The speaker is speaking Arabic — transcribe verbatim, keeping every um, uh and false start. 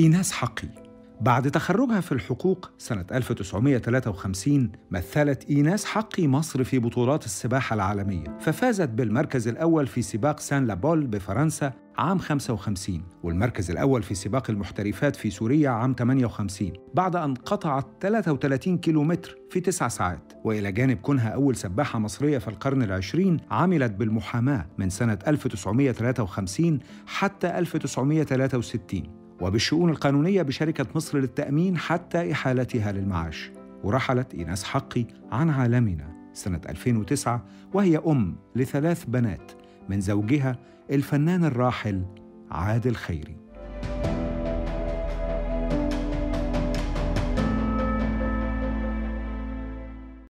إيناس حقي. بعد تخرجها في الحقوق سنة ألف وتسعمائة وثلاثة وخمسين مثلت إيناس حقي مصر في بطولات السباحة العالمية، ففازت بالمركز الأول في سباق سان لابول بفرنسا عام خمسة وخمسين، والمركز الأول في سباق المحترفات في سوريا عام ثمانية وخمسين، بعد أن قطعت ثلاثة وثلاثين كيلومتر في تسع ساعات. وإلى جانب كونها أول سباحة مصرية في القرن العشرين، عملت بالمحاماة من سنة ألف وتسعمائة وثلاثة وخمسين حتى ألف وتسعمائة وثلاثة وستين، وبالشؤون القانونية بشركة مصر للتأمين حتى إحالتها للمعاش. ورحلت إيناس حقي عن عالمنا سنة ألفين وتسعة، وهي أم لثلاث بنات من زوجها الفنان الراحل عادل خيري.